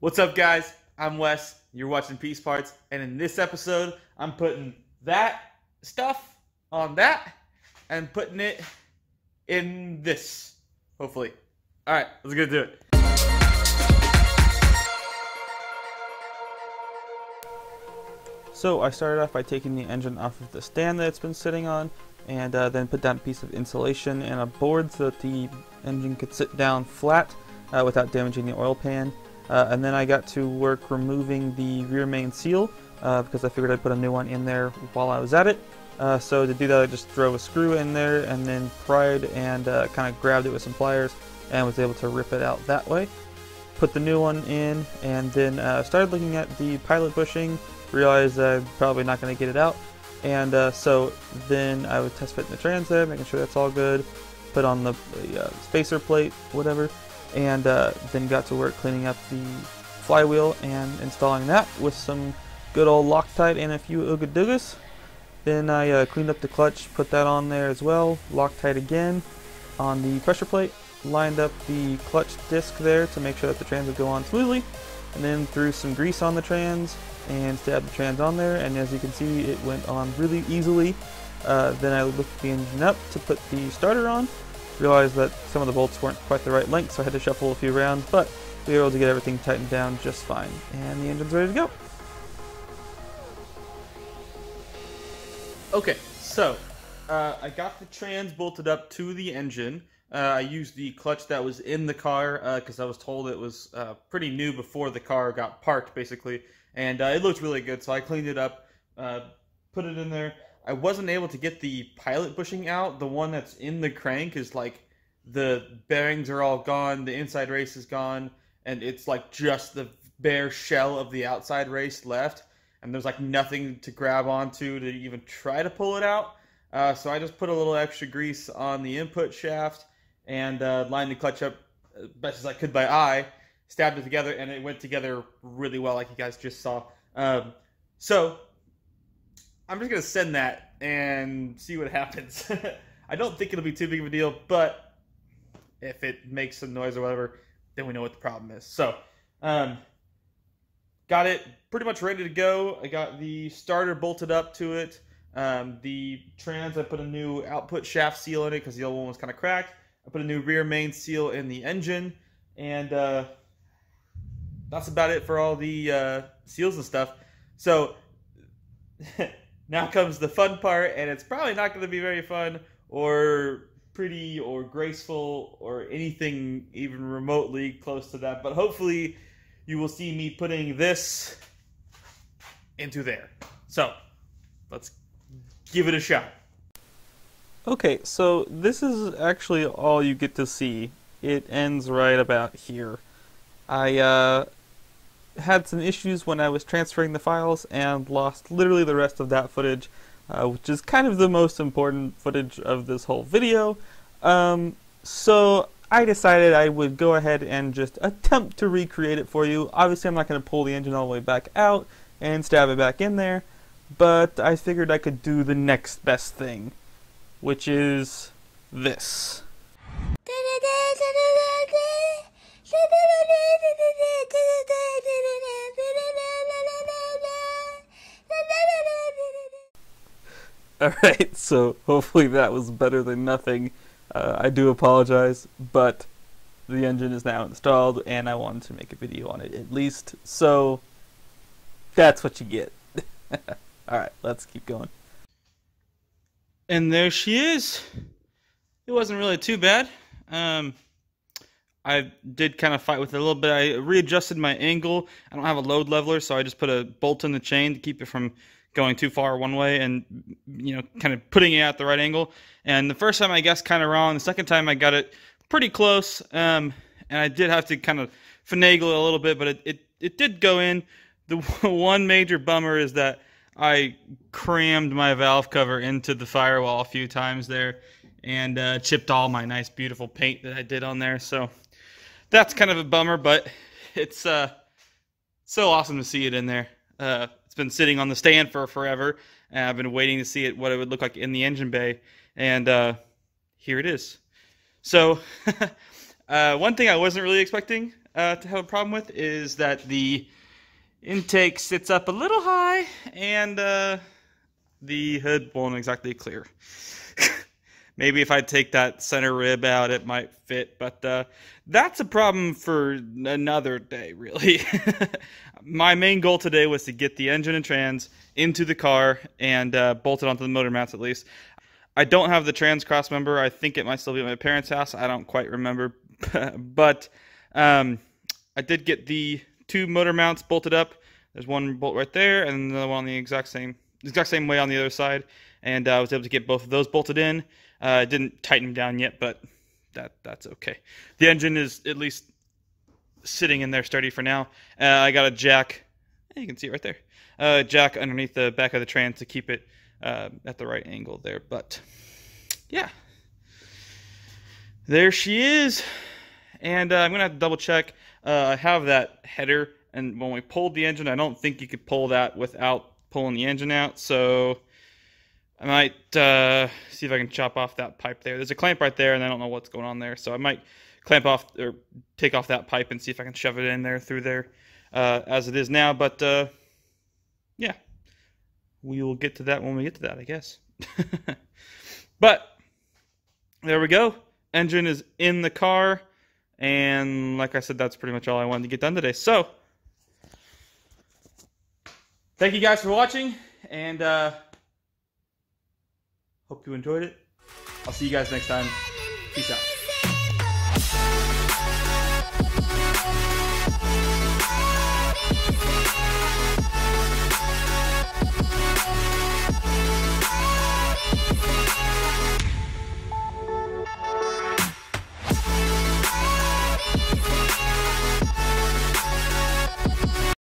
What's up, guys? I'm Wes. You're watching Peace Parts, and in this episode, I'm putting that stuff on that and putting it in this, hopefully. All right, let's get to it. So I started off by taking the engine off of the stand that it's been sitting on, and then put down a piece of insulation and a board so that the engine could sit down flat without damaging the oil pan. And then I got to work removing the rear main seal because I figured I'd put a new one in there while I was at it. So to do that, I just drove a screw in there and then pried and kind of grabbed it with some pliers and was able to rip it out that way. Put the new one in and then started looking at the pilot bushing, realized I'm probably not going to get it out. And so then I would test fit in the transit, making sure that's all good, put on the spacer plate, whatever, and then got to work cleaning up the flywheel and installing that with some good old Loctite and a few oogadoogas. Then I cleaned up the clutch, put that on there as well, Loctite again on the pressure plate, lined up the clutch disc there to make sure that the trans would go on smoothly, and then threw some grease on the trans and stabbed the trans on there, and as you can see, it went on really easily. Then I lifted the engine up to put the starter on, realized that some of the bolts weren't quite the right length, so I had to shuffle a few rounds, but we were able to get everything tightened down just fine, and the engine's ready to go. Okay, so I got the trans bolted up to the engine. I used the clutch that was in the car because I was told it was pretty new before the car got parked, basically, and it looked really good, so I cleaned it up, put it in there. I wasn't able to get the pilot bushing out. The one that's in the crank is like the bearings are all gone, the inside race is gone, and it's like just the bare shell of the outside race left, and there's like nothing to grab onto to even try to pull it out. So I just put a little extra grease on the input shaft and lined the clutch up as best as I could by eye, stabbed it together, and it went together really well like you guys just saw. So I'm just going to send that and see what happens. I don't think it'll be too big of a deal, but if it makes some noise or whatever, then we know what the problem is. So, got it pretty much ready to go. I got the starter bolted up to it. The trans, I put a new output shaft seal in it because the old one was kind of cracked. I put a new rear main seal in the engine, and that's about it for all the seals and stuff. So now comes the fun part, and it's probably not going to be very fun or pretty or graceful or anything even remotely close to that, but hopefully you will see me putting this into there. So let's give it a shot. Okay, so this is actually all you get to see. It ends right about here. I had some issues when I was transferring the files and lost literally the rest of that footage, which is kind of the most important footage of this whole video. So I decided I would go ahead and just attempt to recreate it for you. Obviously I'm not going to pull the engine all the way back out and stab it back in there, but I figured I could do the next best thing, which is this. Alright, so hopefully that was better than nothing. I do apologize, but the engine is now installed and I wanted to make a video on it at least, so that's what you get. Alright, let's keep going. And there she is. It wasn't really too bad. I did kind of fight with it a little bit. I readjusted my angle. I don't have a load leveler, so I just put a bolt in the chain to keep it from going too far one way and, you know, kind of putting it at the right angle. And the first time I guessed kind of wrong. The second time I got it pretty close. And I did have to kind of finagle it a little bit, but it did go in. The one major bummer is that I crammed my valve cover into the firewall a few times there and chipped all my nice, beautiful paint that I did on there. So that's kind of a bummer, but it's so awesome to see it in there. It's been sitting on the stand for forever, and I've been waiting to see it, what it would look like in the engine bay, and here it is. So one thing I wasn't really expecting to have a problem with is that the intake sits up a little high and the hood won't exactly clear. Maybe if I take that center rib out, it might fit, but that's a problem for another day, really. My main goal today was to get the engine and trans into the car and bolt it onto the motor mounts at least. I don't have the trans cross member. I think it might still be at my parents' house. I don't quite remember, but I did get the two motor mounts bolted up. There's one bolt right there and another one on the exact same way on the other side, and I was able to get both of those bolted in. I didn't tighten them down yet, but that's okay. The engine is at least sitting in there sturdy for now. I got a jack, you can see it right there, jack underneath the back of the trans to keep it at the right angle there. But yeah, there she is. And I'm gonna have to double check. I have that header, and when we pulled the engine, I don't think you could pull that without pulling the engine out, so I might see if I can chop off that pipe there. There's a clamp right there, and I don't know what's going on there, so I might clamp off or take off that pipe and see if I can shove it in there through there as it is now. But yeah, we will get to that when we get to that, I guess. But there we go. Engine is in the car, and like I said, that's pretty much all I wanted to get done today. So thank you guys for watching, and hope you enjoyed it. I'll see you guys next time. Peace out.